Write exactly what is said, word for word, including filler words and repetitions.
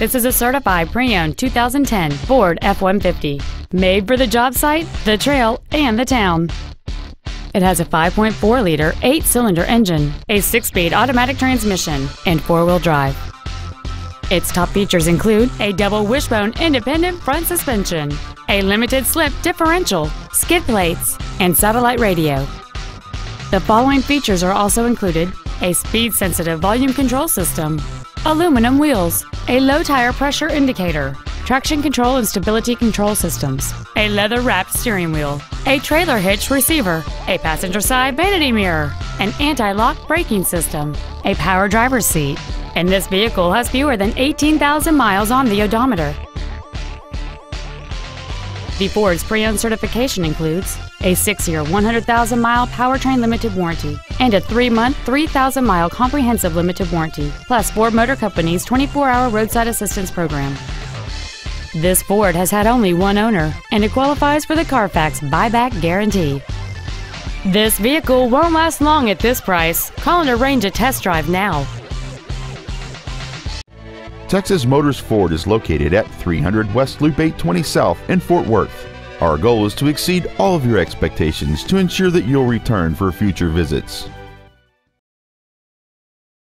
This is a certified pre-owned two thousand ten Ford F one fifty, made for the job site, the trail, and the town. It has a five point four liter eight-cylinder engine, a six-speed automatic transmission, and four-wheel drive. Its top features include a double wishbone independent front suspension, a limited slip differential, skid plates, and satellite radio. The following features are also included: a speed-sensitive volume control system, aluminum wheels, a low tire pressure indicator, traction control and stability control systems, a leather-wrapped steering wheel, a trailer hitch receiver, a passenger side vanity mirror, an anti-lock braking system, a power driver's seat, and this vehicle has fewer than eighteen thousand miles on the odometer. The Ford's pre-owned certification includes a six-year one hundred thousand mile powertrain limited warranty and a three-month three thousand mile comprehensive limited warranty, plus Ford Motor Company's twenty-four hour roadside assistance program. This Ford has had only one owner, and it qualifies for the Carfax buyback guarantee. This vehicle won't last long at this price. Call and arrange a test drive now. Texas Motors Ford is located at three hundred West Loop eight twenty South in Fort Worth. Our goal is to exceed all of your expectations to ensure that you'll return for future visits.